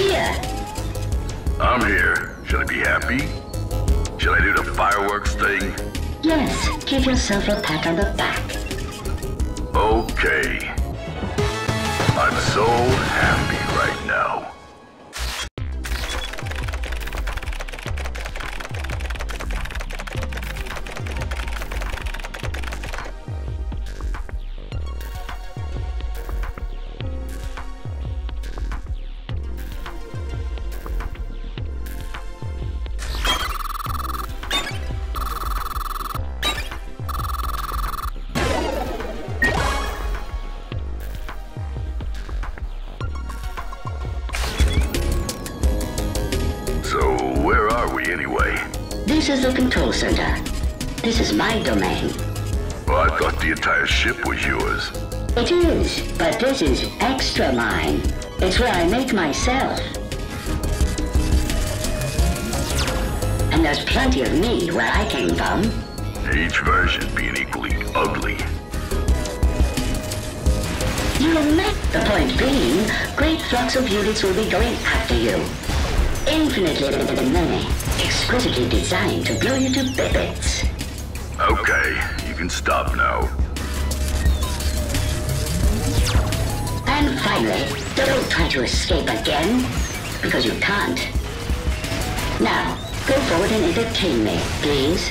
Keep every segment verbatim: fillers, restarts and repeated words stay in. here. I'm here. Should I be happy? Should I do the fireworks thing? Yes, give yourself a pat on the back. Okay. I'm so happy right now. This is the control center. This is my domain. Well, I thought the entire ship was yours. It is, but this is extra mine. It's where I make myself. And there's plenty of me where I came from. Each version being equally ugly. You'll make the point being, great flocks of units will be going after you. Infinitely many. Exquisitely designed to blow you to bits. Okay, you can stop now. And finally, don't try to escape again, because you can't. Now, go forward and entertain me, please.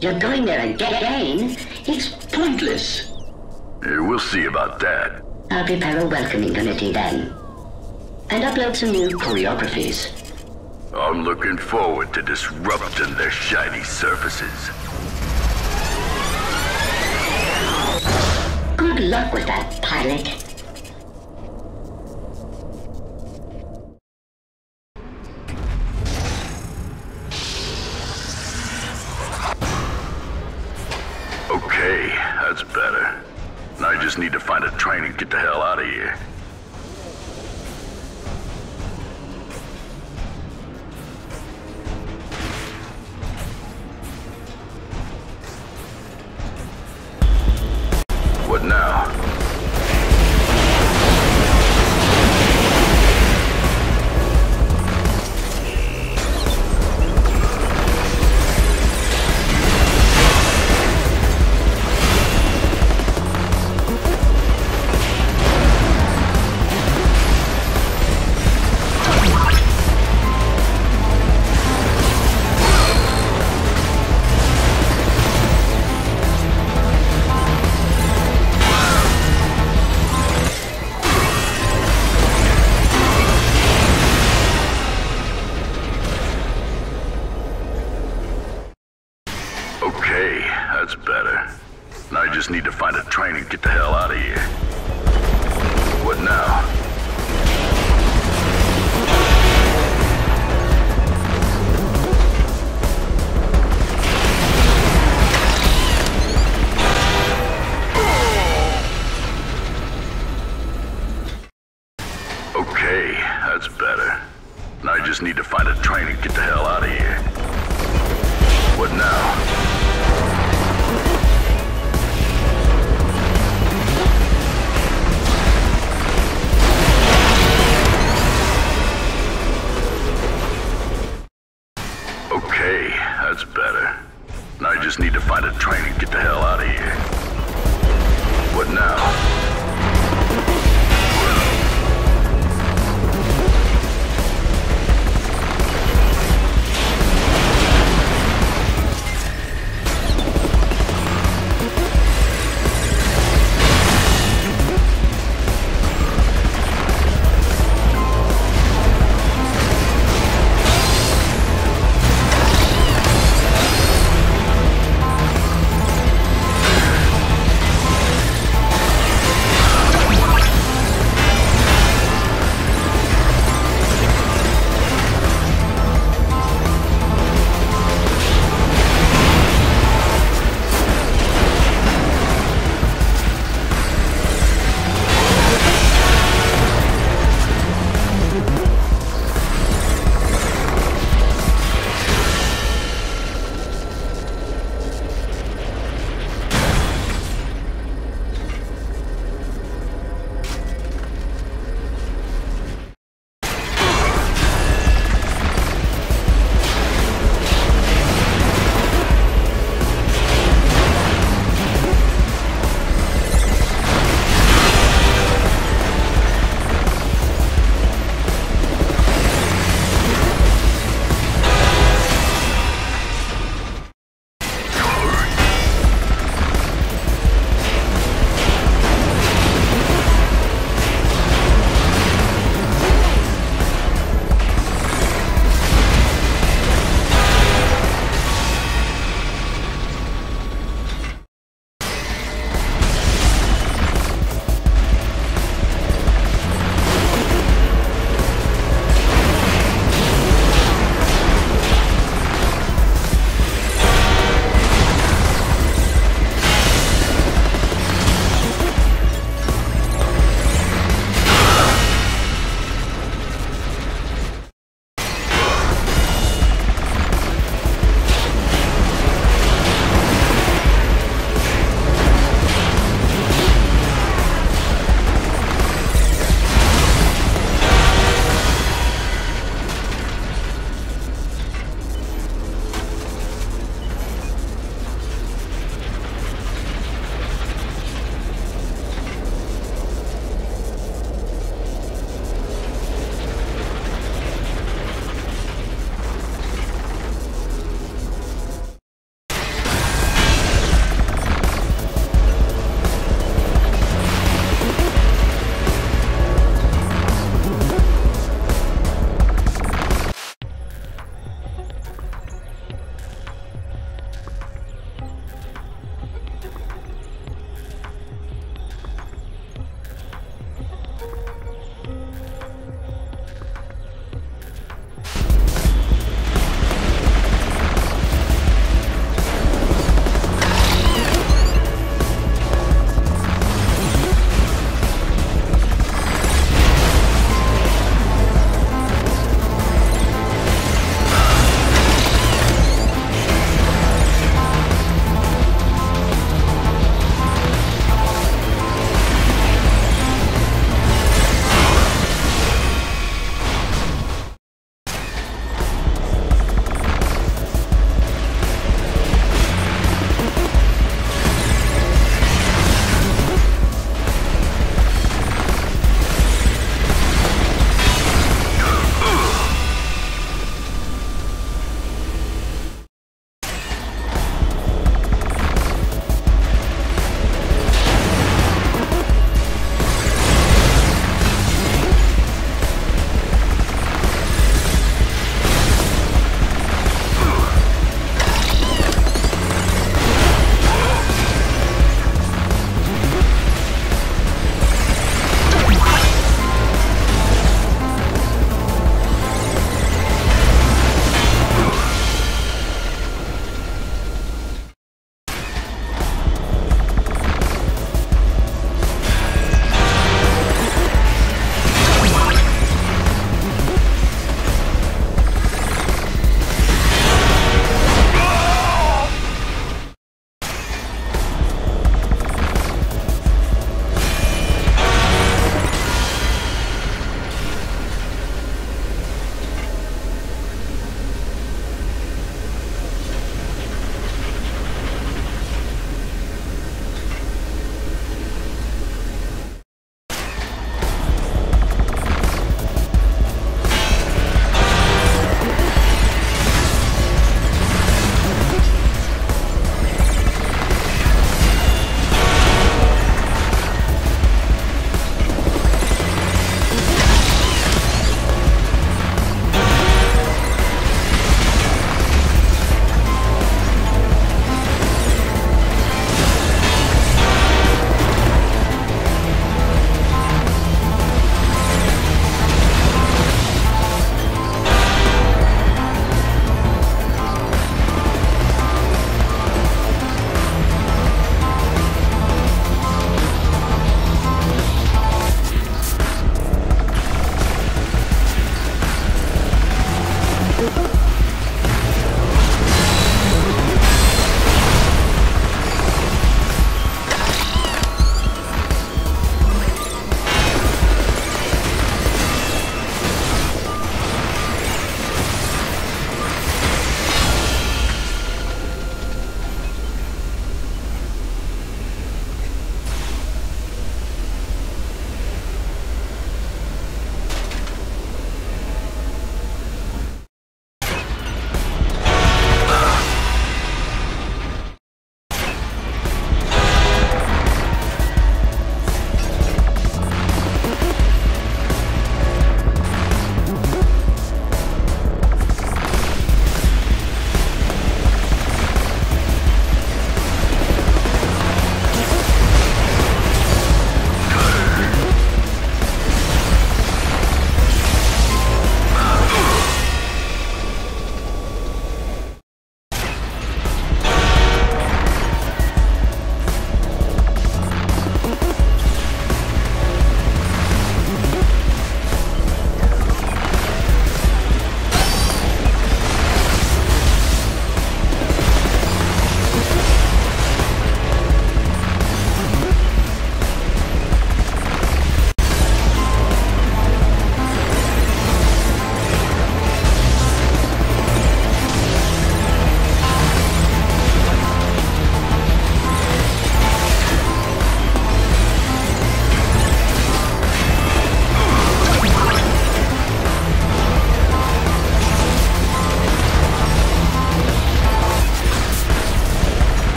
You're going there again? It's pointless. Yeah, we'll see about that. I'll prepare a welcoming committee then. And upload some new choreographies. I'm looking forward to disrupting their shiny surfaces. Good luck with that, pilot.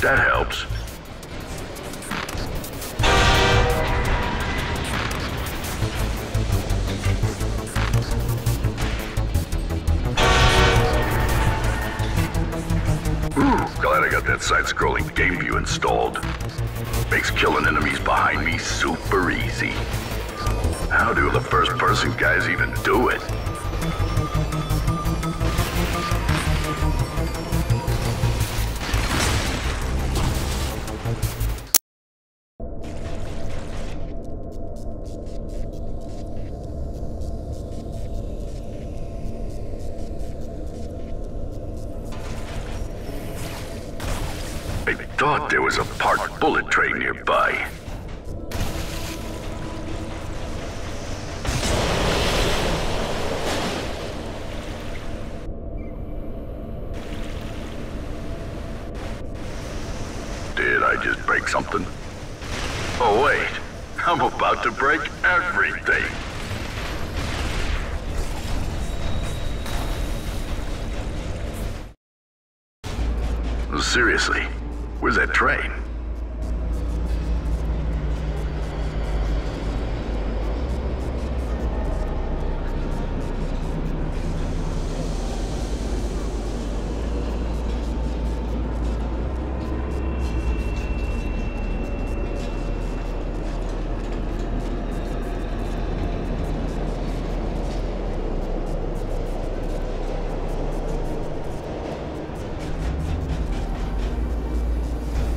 That helps. Ooh, glad I got that side-scrolling game view installed. Makes killing enemies behind me super easy. How do the first-person guys even do it? I thought there was a parked bullet train nearby. Did I just break something? Oh wait, I'm about to break everything. Seriously. Where's that train?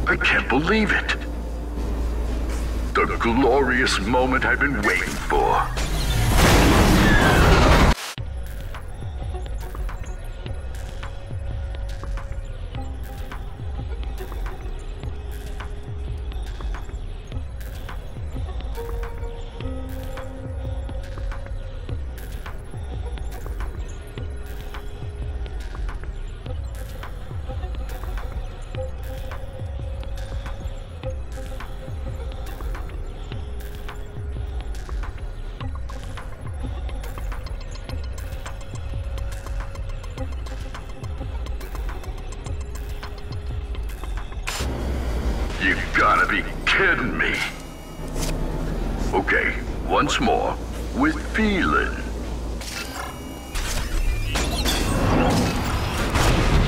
I can't believe it! The glorious moment I've been waiting for. You gotta be kidding me. Okay, once more, with feeling.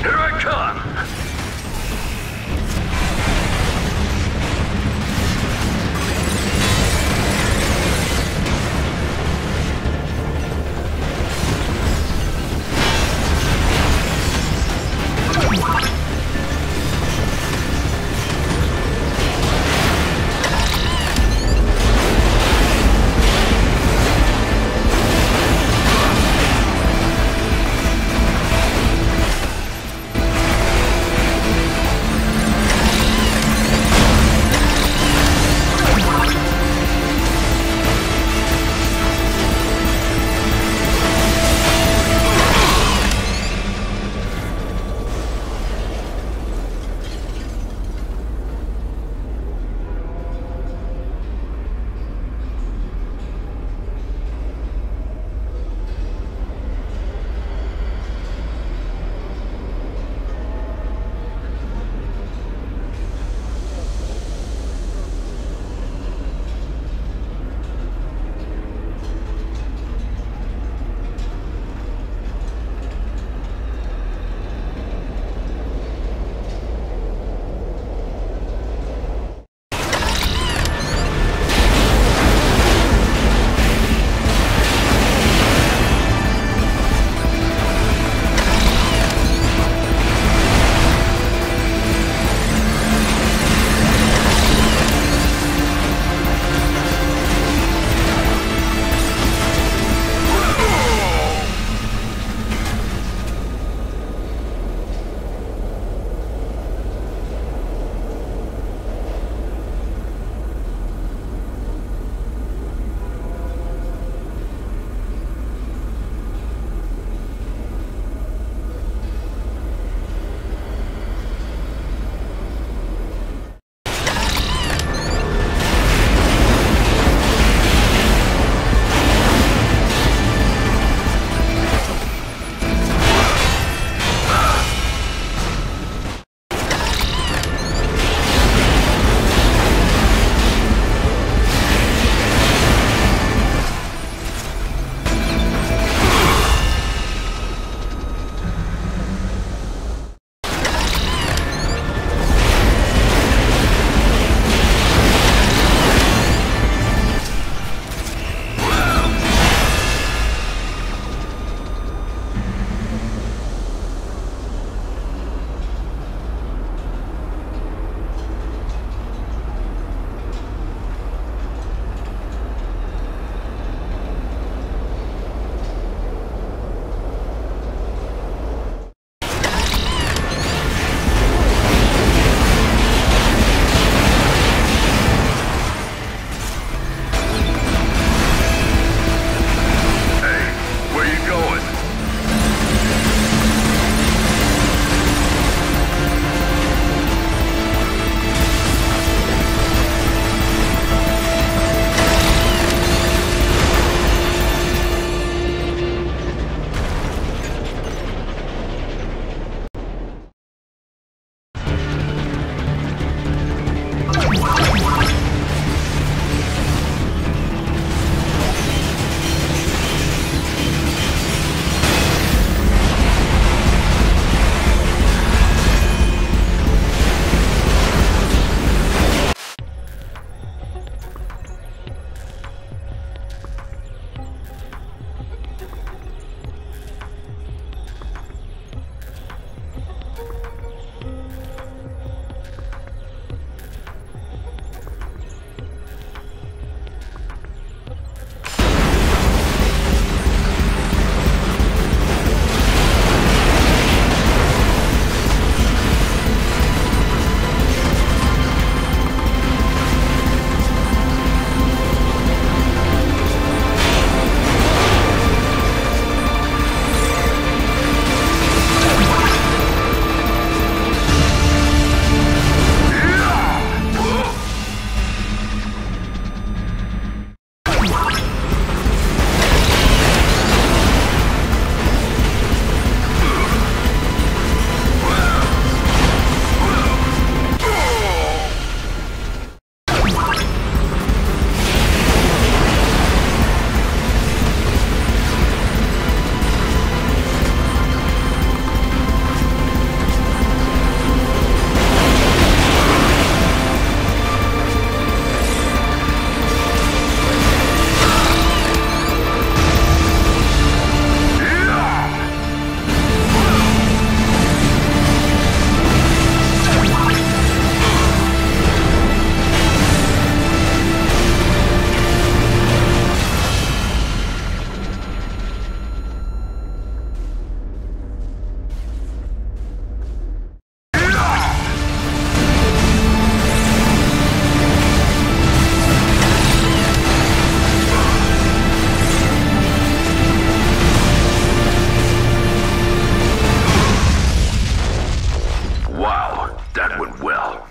Here I come! That went well.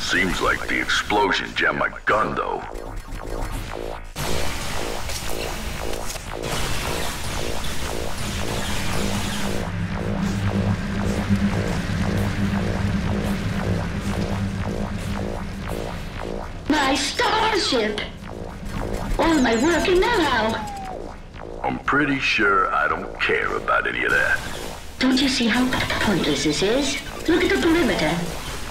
Seems like the explosion jammed my gun, though. My starship! What am I working now? I'm pretty sure I don't care about any of that. Don't you see how pointless this is? Look at the perimeter.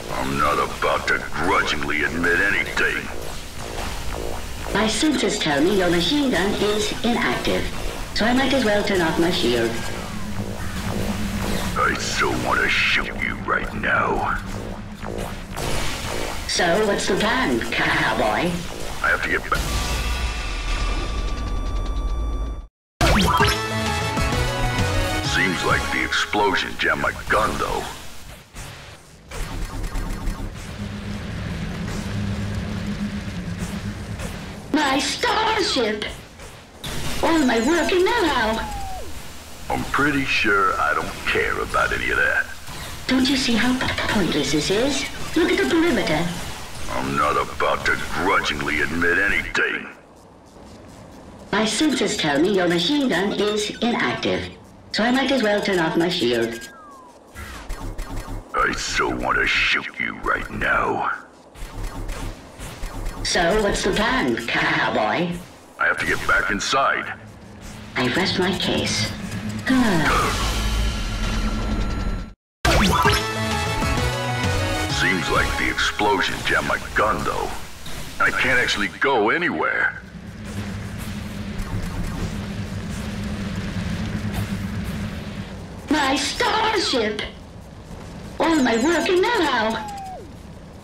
I'm not about to grudgingly admit anything. My sensors tell me your machine gun is inactive, so I might as well turn off my shield. I so want to shoot you right now. So, what's the plan, cowboy? I have to get back. Seems like the explosion jammed my gun, though. My starship! What am I working now? I'm pretty sure I don't care about any of that. Don't you see how pointless this is? Look at the perimeter. I'm not about to grudgingly admit anything. My sensors tell me your machine gun is inactive, so I might as well turn off my shield. I so want to shoot you right now. So, what's the plan, cowboy? I have to get back inside. I rest my case. Seems like the explosion jammed my gun, though. I can't actually go anywhere. My starship! What am I working now?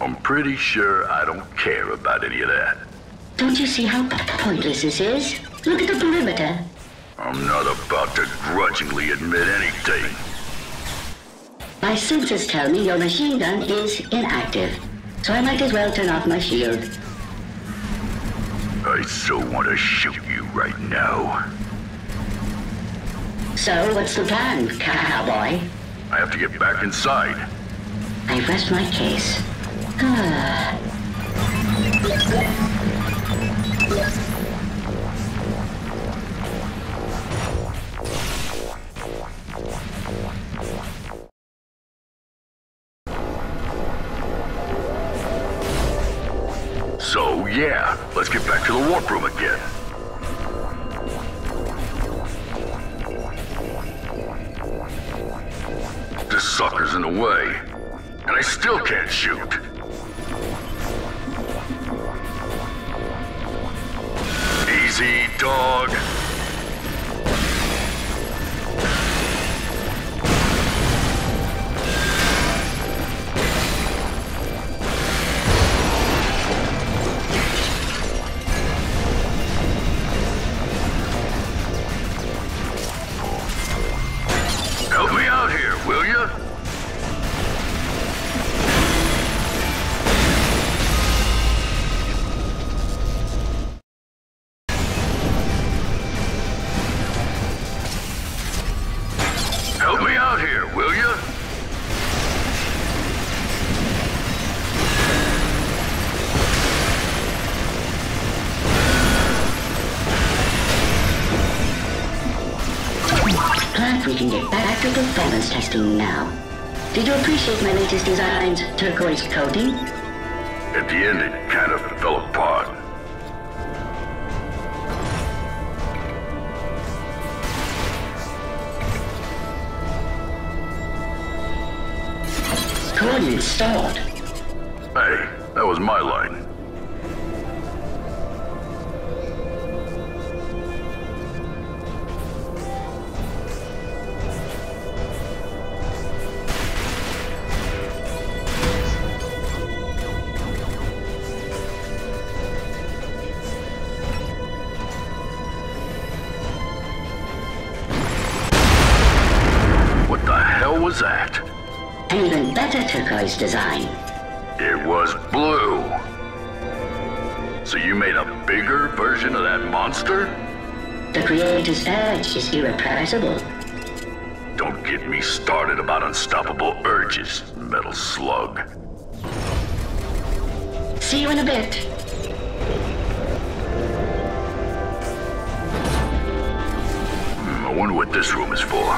I'm pretty sure I don't care about any of that. Don't you see how pointless this is? Look at the perimeter. I'm not about to grudgingly admit anything. My sensors tell me your machine gun is inactive, so I might as well turn off my shield. I so want to shoot you right now. So, what's the plan, cowboy? I have to get back inside. I rest my case. So, yeah, let's get back to the warp room again. This sucker's in the way, and I still can't shoot. Easy, dog. Help me out here, will you? We can get back to performance testing now. Did you appreciate my latest design's turquoise coating? At the end, it kind of fell apart. Coordinates stored. Hey, that was my line. Roger Turco's design? It was blue. So you made a bigger version of that monster? The creator's urge is irrepressible. Don't get me started about unstoppable urges, metal slug. See you in a bit. Hmm, I wonder what this room is for.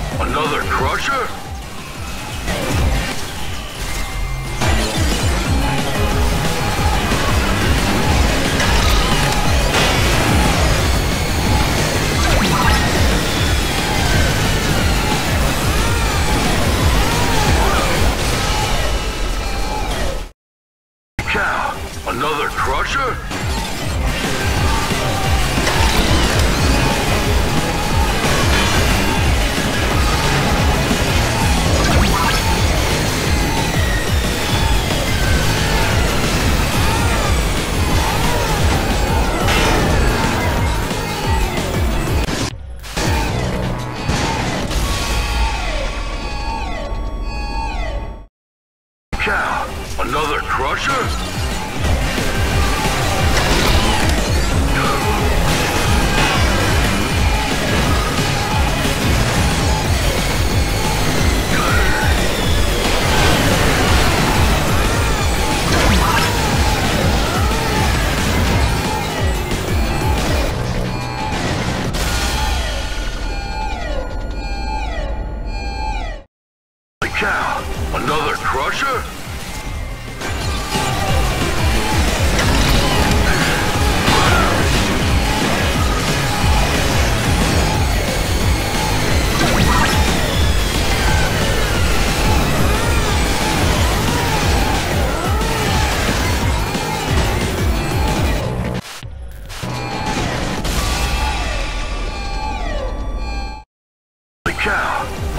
Another crusher? Cow, another crusher? Another crusher? Holy cow! Another crusher?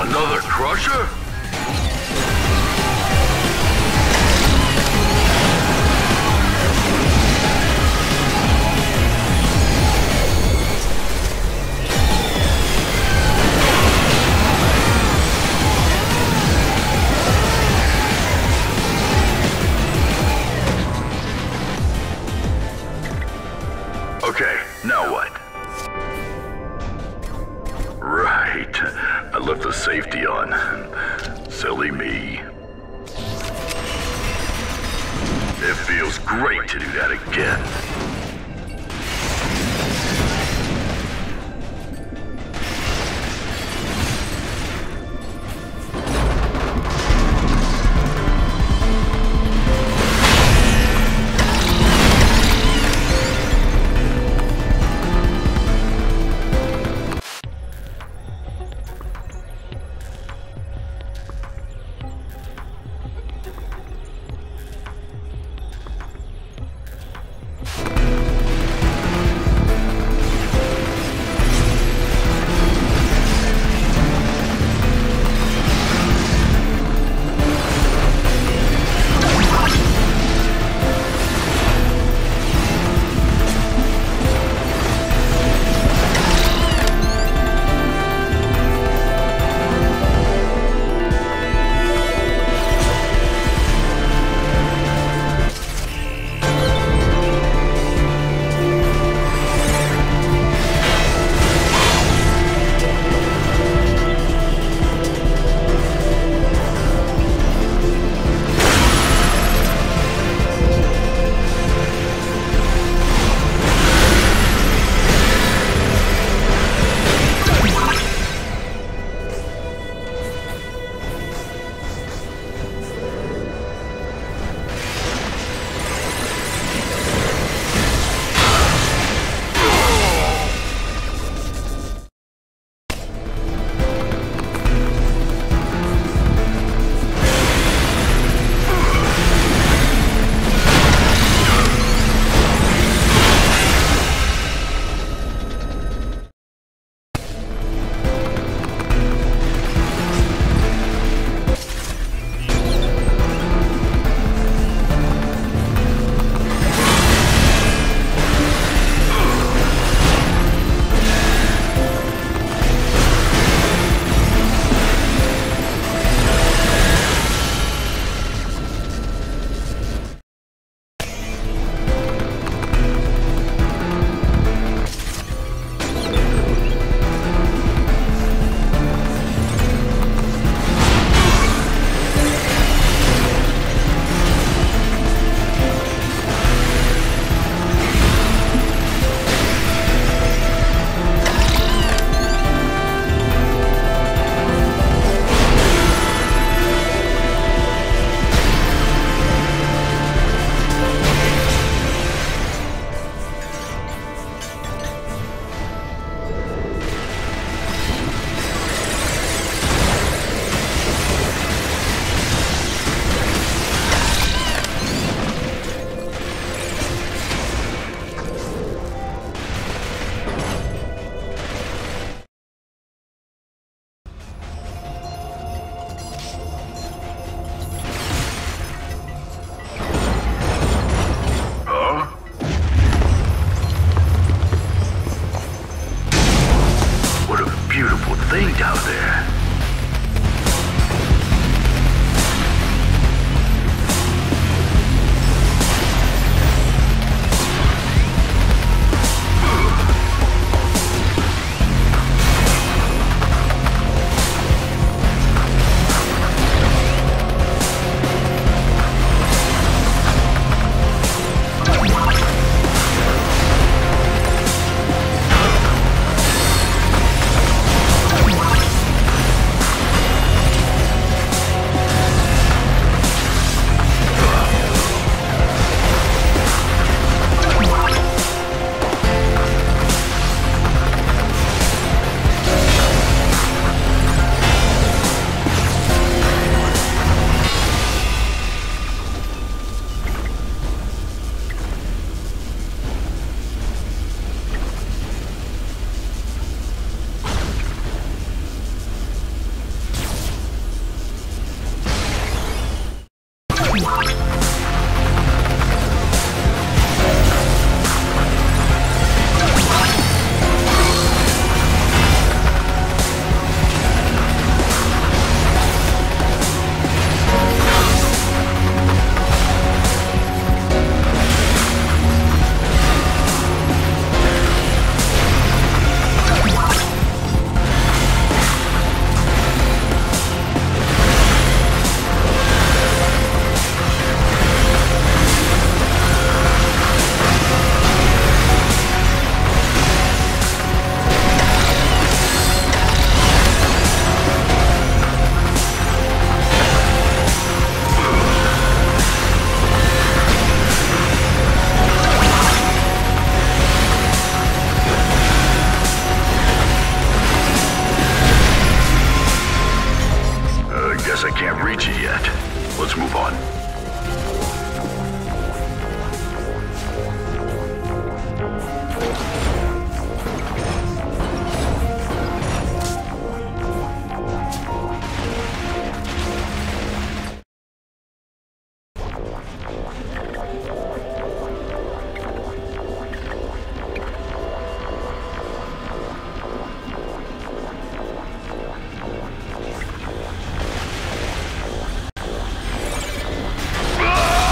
Another crusher? Okay, now what? I left the safety on. Silly me. It feels great to do that again. I can't reach it yet. Let's move on. No!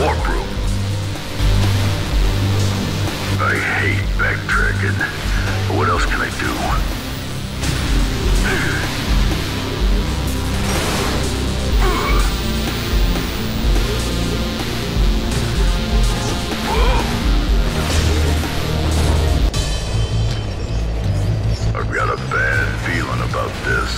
warp room. I hate backtracking, but what else can I do? Whoa. I've got a bad feeling about this.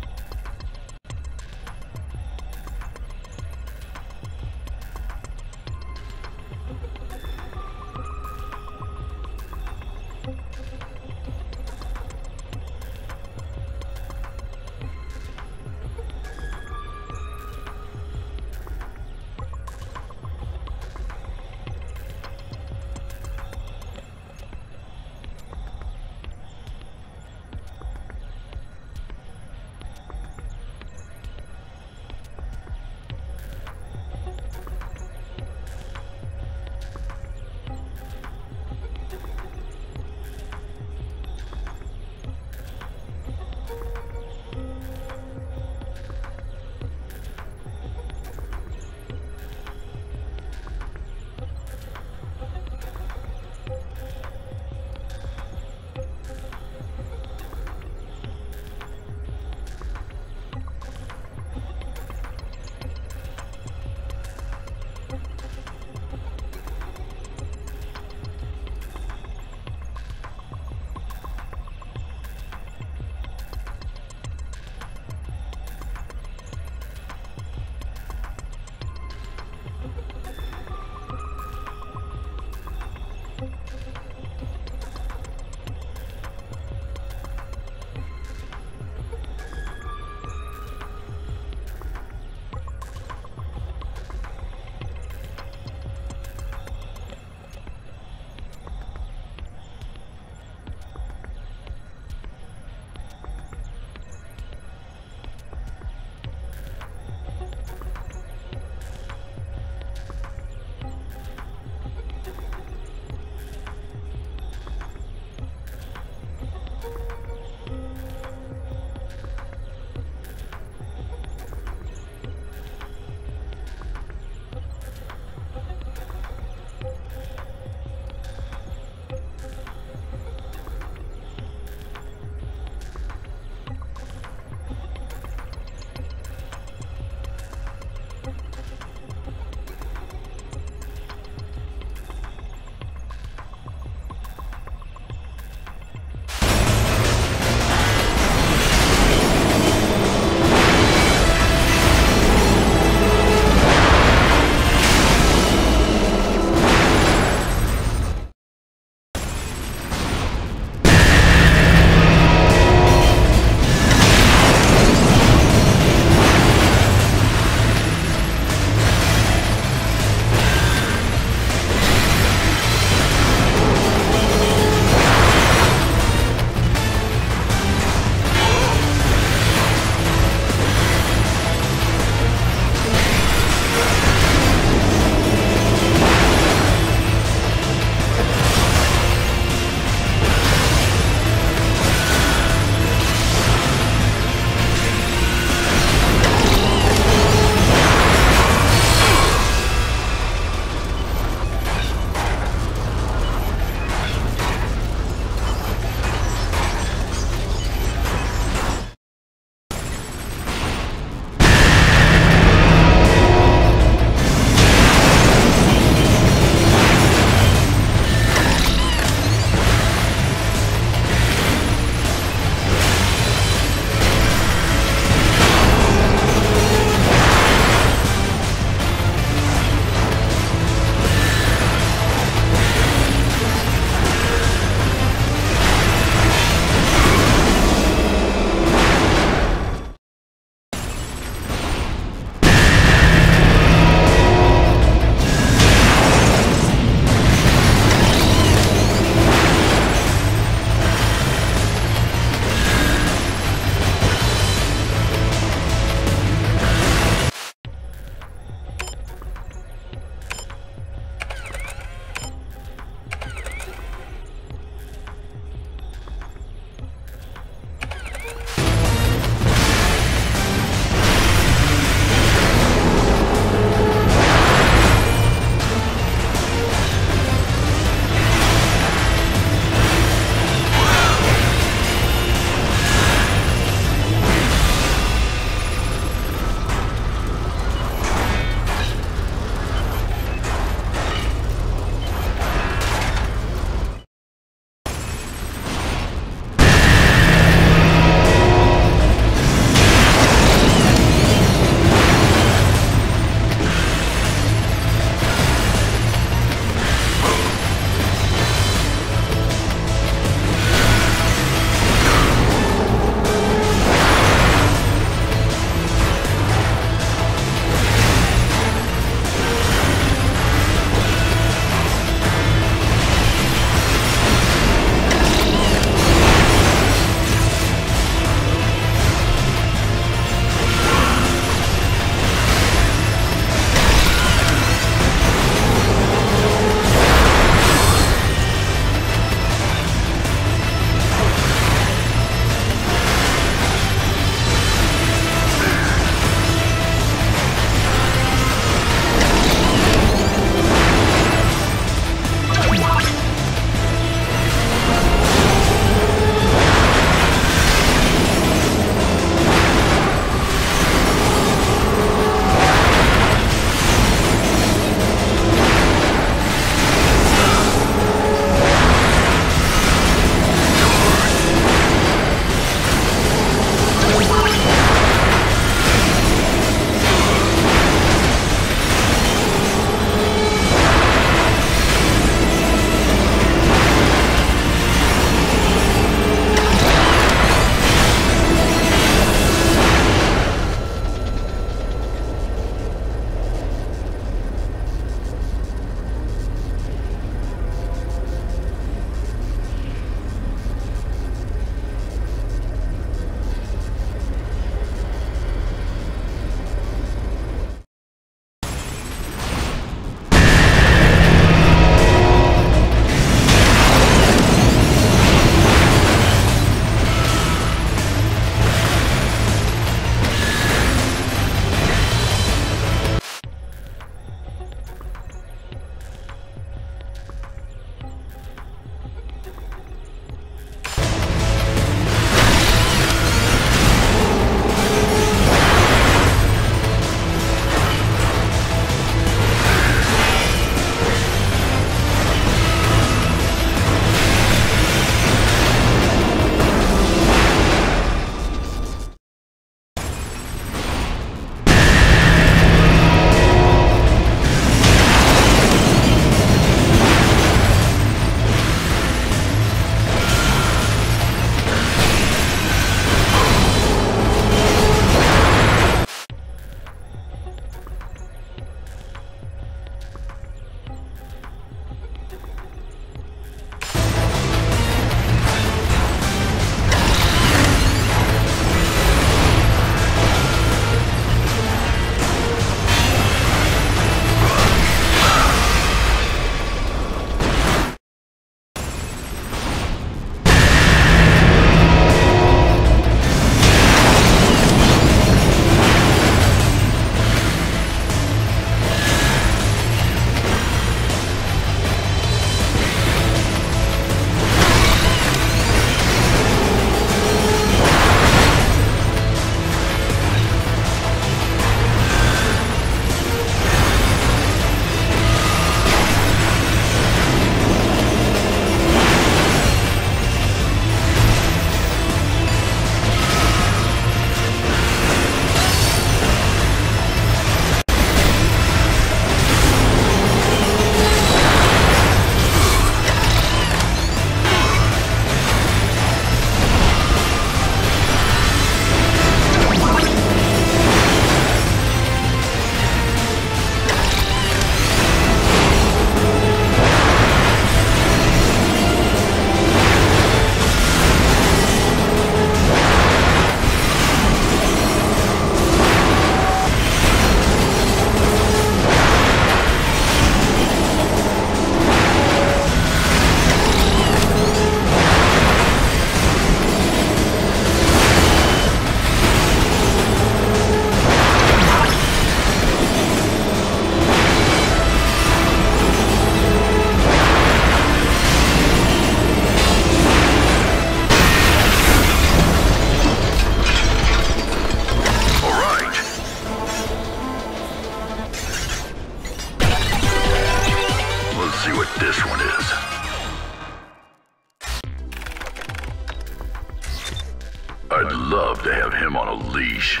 I'd love to have him on a leash.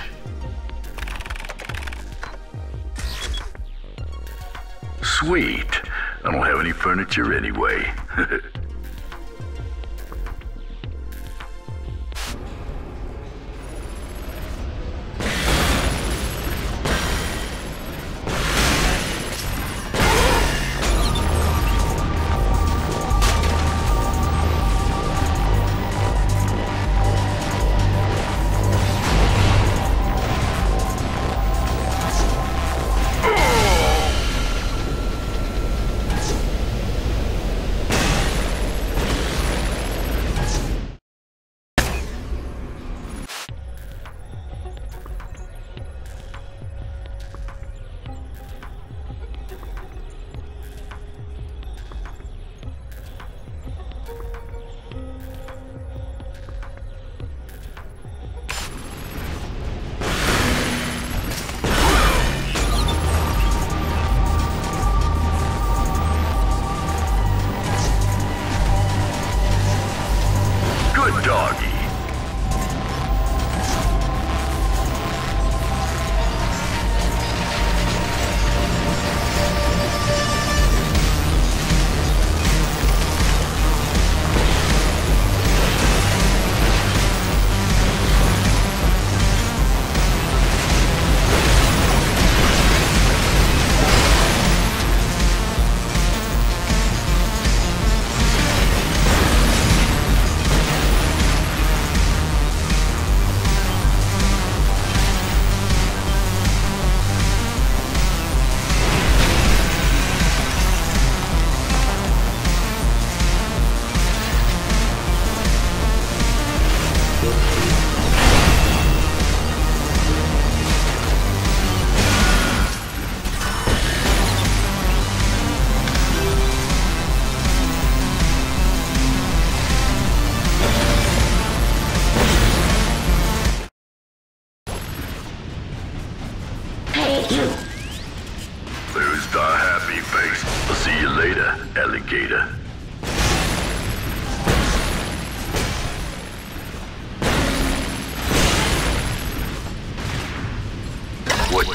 Sweet. I don't have any furniture anyway.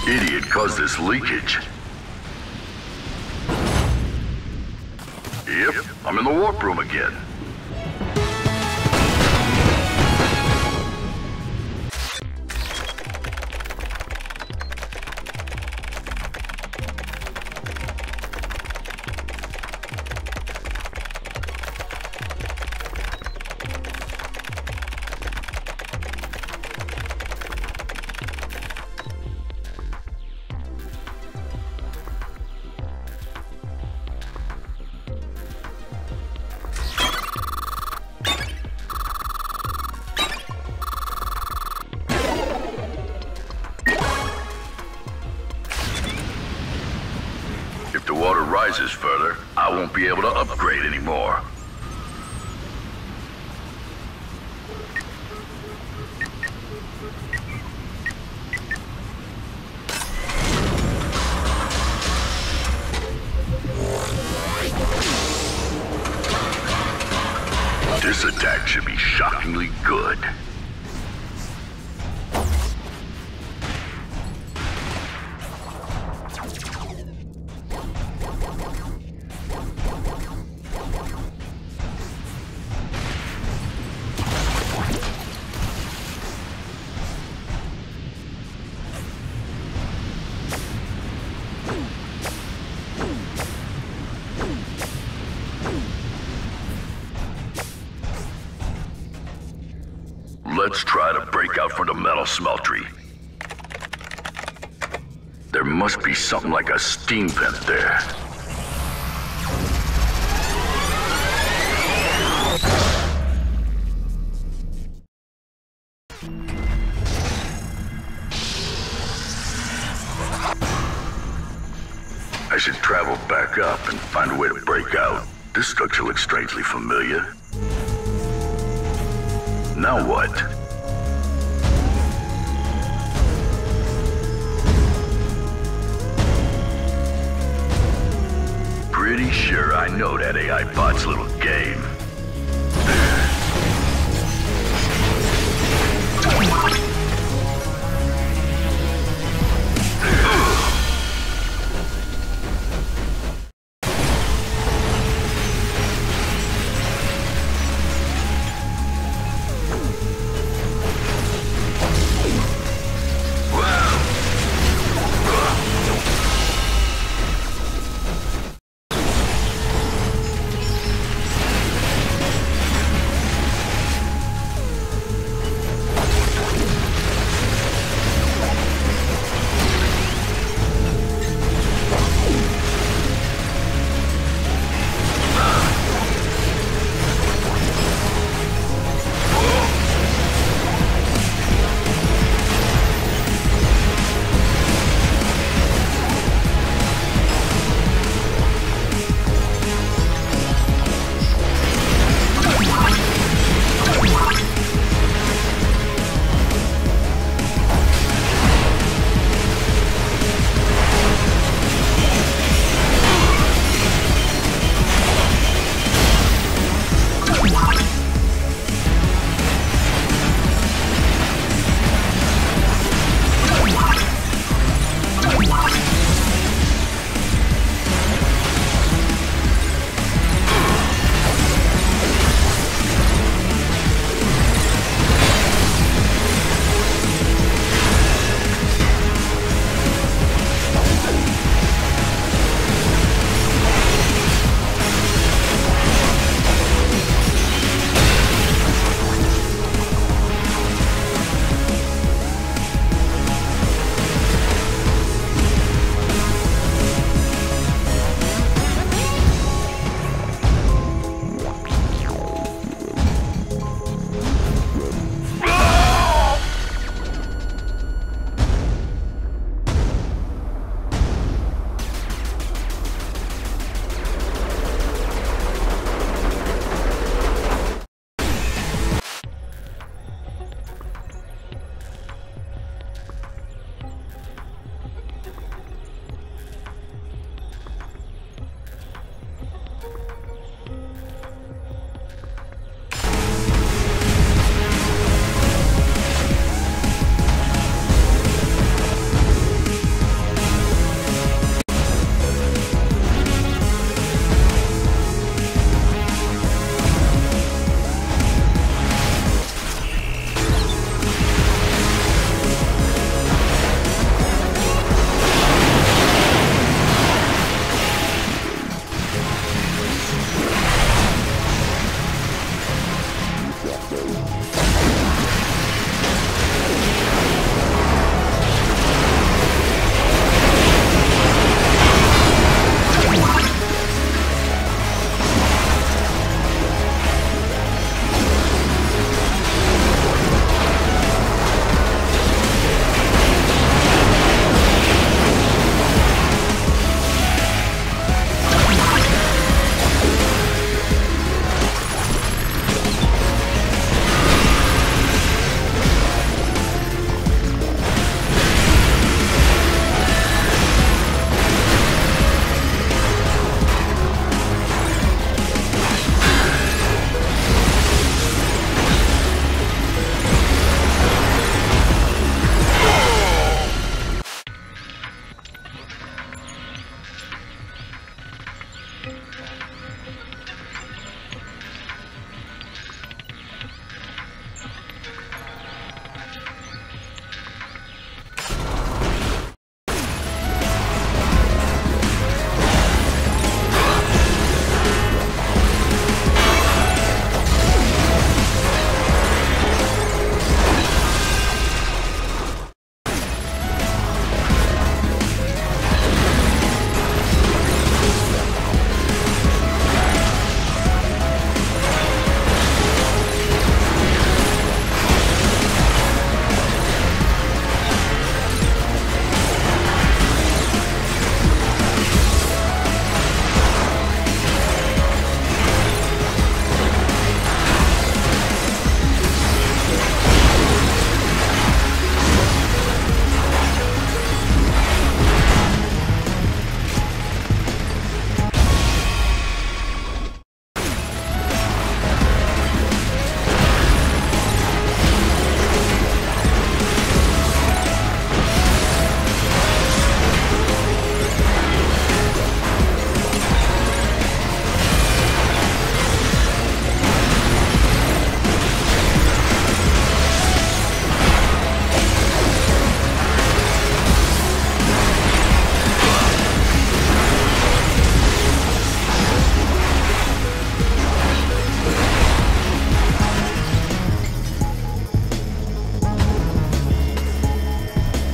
Idiot caused this leakage. Yep, I'm in the warp room again. Further, I won't be able to upgrade anymore. This attack should be shockingly good. Let's try to break out for the metal smeltery. There must be something like a steam vent there. I should travel back up and find a way to break out. This structure looks strangely familiar. Now what? Pretty sure I know that A I bot's little game.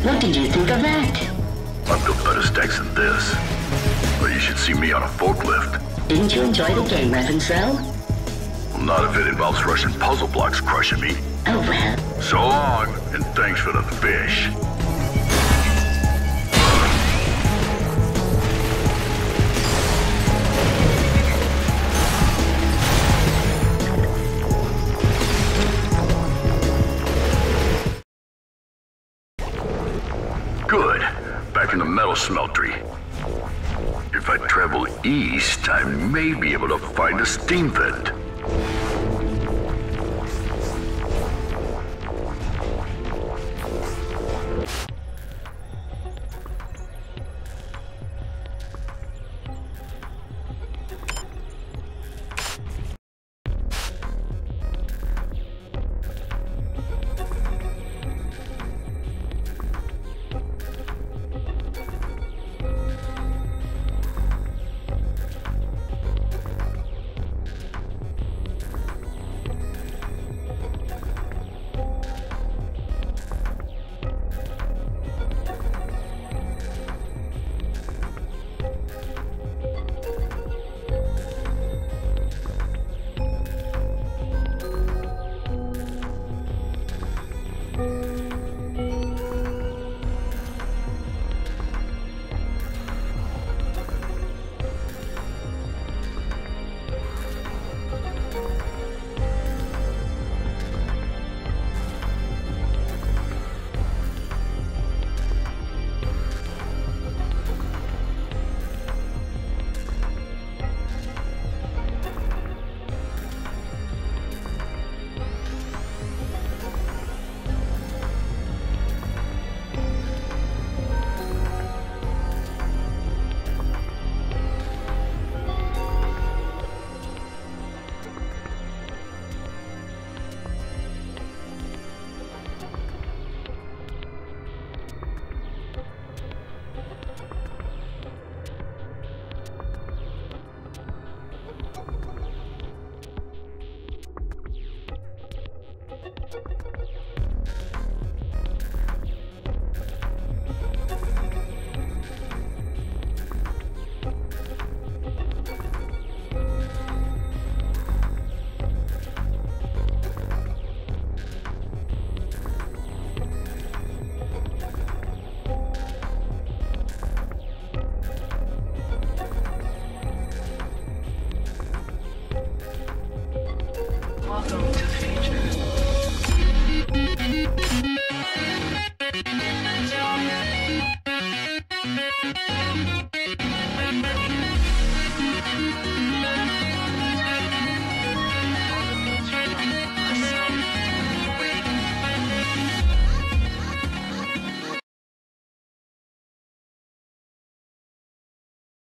What did you think of that? I've got better stacks than this. But you should see me on a forklift. Didn't you enjoy the game, Reverend Cell? Well, not if it involves Russian puzzle blocks crushing me. Oh, well. So long, and thanks for the fish. Good. Back in the metal smeltery. If I travel east, I may be able to find a steam vent.